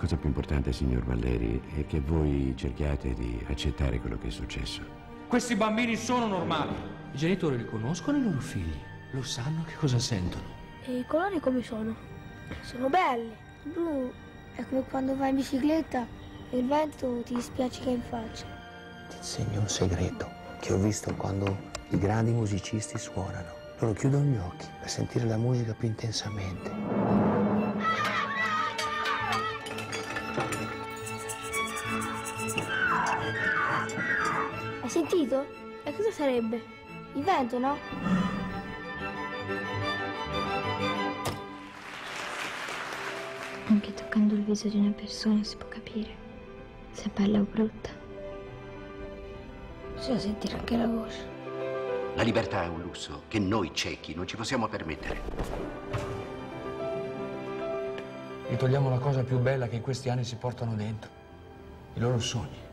cosa più importante, signor Valleri, è che voi cerchiate di accettare quello che è successo. Questi bambini sono normali. I genitori li conoscono i loro figli, lo sanno che cosa sentono. E i colori come sono? Sono belli. Il blu è come quando vai in bicicletta e il vento ti spiaccica in faccia. Ti insegno un segreto che ho visto quando i grandi musicisti suonano. Loro chiudono gli occhi per sentire la musica più intensamente. Sentito? E cosa sarebbe? Il vento, no? Anche toccando il viso di una persona si può capire se è bella o brutta. Bisogna sentire anche la voce. La libertà è un lusso che noi ciechi non ci possiamo permettere. Gli togliamo la cosa più bella che in questi anni si portano dentro, i loro sogni.